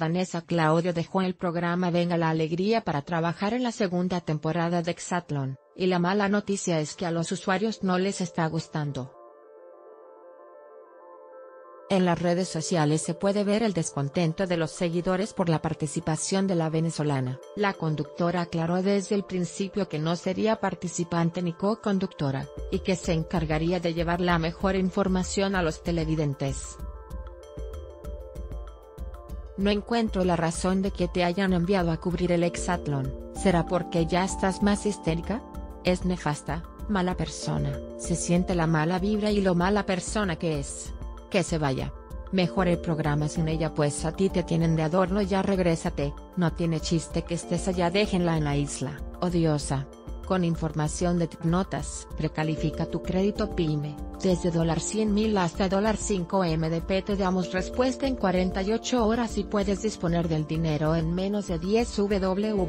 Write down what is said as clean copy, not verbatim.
Vanessa Claudio dejó el programa Venga la Alegría para trabajar en la segunda temporada de Exatlón, y la mala noticia es que a los usuarios no les está gustando. En las redes sociales se puede ver el descontento de los seguidores por la participación de la venezolana. La conductora aclaró desde el principio que no sería participante ni co-conductora, y que se encargaría de llevar la mejor información a los televidentes. No encuentro la razón de que te hayan enviado a cubrir el Exatlón. ¿Será porque ya estás más histérica? Es nefasta, mala persona. Se siente la mala vibra y lo mala persona que es. Que se vaya. Mejor el programa sin ella, pues a ti te tienen de adorno. Ya regrésate, no tiene chiste que estés allá, déjenla en la isla, odiosa. Con información de Tnotas, precalifica tu crédito PYME, desde $100.000 hasta $5.000 MDP. Te damos respuesta en 48 horas y puedes disponer del dinero en menos de 10. www.premo.mx